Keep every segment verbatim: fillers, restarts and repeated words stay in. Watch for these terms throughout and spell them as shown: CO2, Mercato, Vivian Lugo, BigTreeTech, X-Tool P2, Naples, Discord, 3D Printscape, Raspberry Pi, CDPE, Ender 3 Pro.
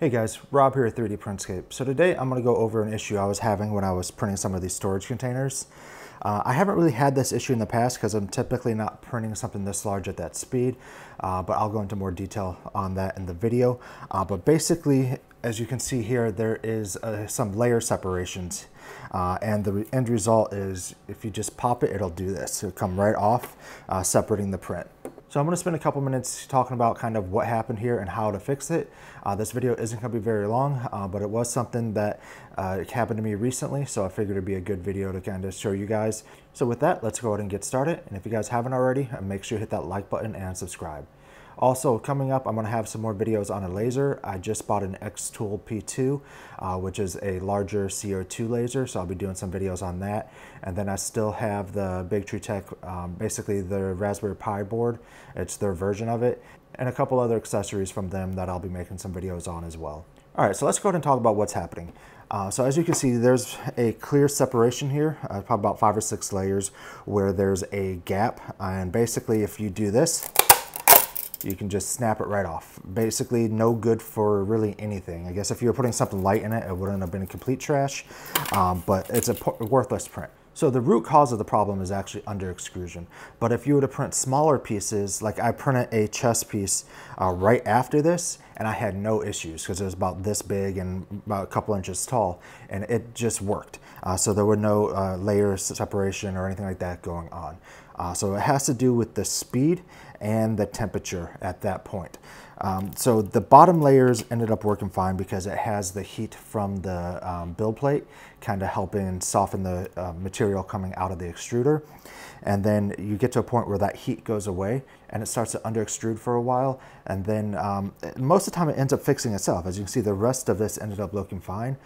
Hey guys, Rob here at three D Printscape. So today I'm going to go over an issue I was having when I was printing some of these storage containers. Uh, I haven't really had this issue in the past because I'm typically not printing something this large at that speed, uh, but I'll go into more detail on that in the video. Uh, but basically, as you can see here, there is uh, some layer separations, uh, and the end result is if you just pop it, it'll do this. It'll come right off, uh, separating the print. So I'm going to spend a couple minutes talking about kind of what happened here and how to fix it. Uh, this video isn't going to be very long, uh, but it was something that uh, happened to me recently, so I figured it'd be a good video to kind of show you guys. So with that, let's go ahead and get started. And if you guys haven't already, make sure you hit that like button and subscribe. Also, coming up, I'm going to have some more videos on a laser. I just bought an X-Tool P two, uh, which is a larger C O two laser, so I'll be doing some videos on that. And then I still have the BigTreeTech, um, basically the Raspberry Pi board. It's their version of it. And a couple other accessories from them that I'll be making some videos on as well. All right, so let's go ahead and talk about what's happening. Uh, so as you can see, there's a clear separation here, uh, probably about five or six layers, where there's a gap. And basically, if you do this, you can just snap it right off. Basically, no good for really anything. I guess if you were putting something light in it, it wouldn't have been complete trash, um, but it's a worthless print. So the root cause of the problem is actually under extrusion. But if you were to print smaller pieces, like I printed a chess piece uh, right after this, and I had no issues because it was about this big and about a couple inches tall, and it just worked. Uh, so there were no uh, layer separation or anything like that going on. Uh, so it has to do with the speed and the temperature at that point. Um, so the bottom layers ended up working fine because it has the heat from the um, build plate kind of helping soften the uh, material coming out of the extruder. And then you get to a point where that heat goes away and it starts to under extrude for a while. And then um, most of the time it ends up fixing itself. As you can see, the rest of this ended up looking fine.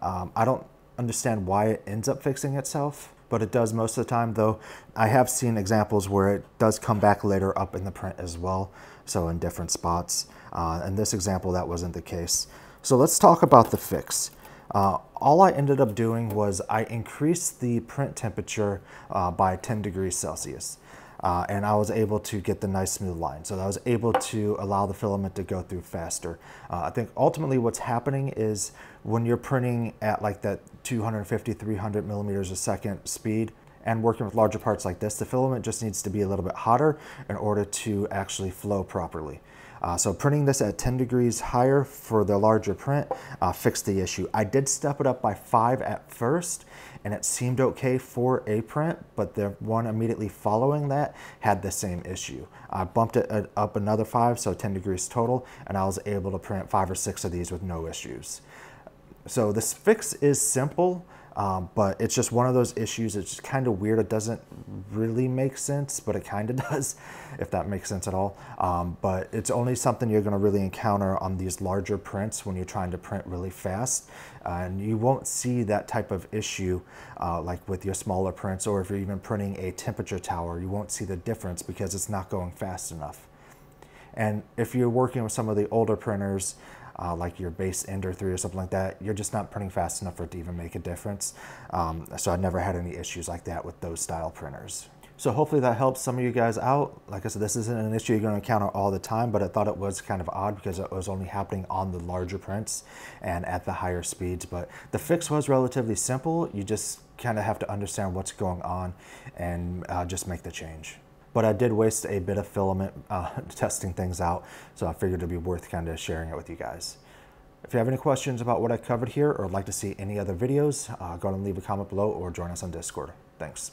Um, I don't understand why it ends up fixing itself, but it does most of the time, though I have seen examples where it does come back later up in the print as well, so in different spots. Uh, in this example, that wasn't the case. So let's talk about the fix. Uh, all I ended up doing was I increased the print temperature uh, by ten degrees Celsius, uh, and I was able to get the nice smooth line. So I was able to allow the filament to go through faster. Uh, I think ultimately what's happening is when you're printing at like that two hundred fifty, three hundred millimeters a second speed and working with larger parts like this, the filament just needs to be a little bit hotter in order to actually flow properly. Uh, so printing this at ten degrees higher for the larger print uh, fixed the issue. I did step it up by five at first, and it seemed okay for a print, but the one immediately following that had the same issue. I bumped it up another five, so ten degrees total, and I was able to print five or six of these with no issues. So this fix is simple, um, but it's just one of those issues. It's kind of weird. It doesn't really make sense, but it kind of does, if that makes sense at all. Um, but it's only something you're going to really encounter on these larger prints when you're trying to print really fast. Uh, and you won't see that type of issue uh, like with your smaller prints, or if you're even printing a temperature tower, you won't see the difference because it's not going fast enough. And if you're working with some of the older printers, Uh, like your base Ender three or something like that, you're just not printing fast enough for it to even make a difference. Um, so I never had any issues like that with those style printers. So hopefully that helps some of you guys out. Like I said, this isn't an issue you're going to encounter all the time, but I thought it was kind of odd because it was only happening on the larger prints and at the higher speeds. But the fix was relatively simple. You just kind of have to understand what's going on and uh, just make the change. But I did waste a bit of filament uh, testing things out, so I figured it'd be worth kind of sharing it with you guys. If you have any questions about what I covered here or would like to see any other videos, uh, go ahead and leave a comment below or join us on Discord. Thanks.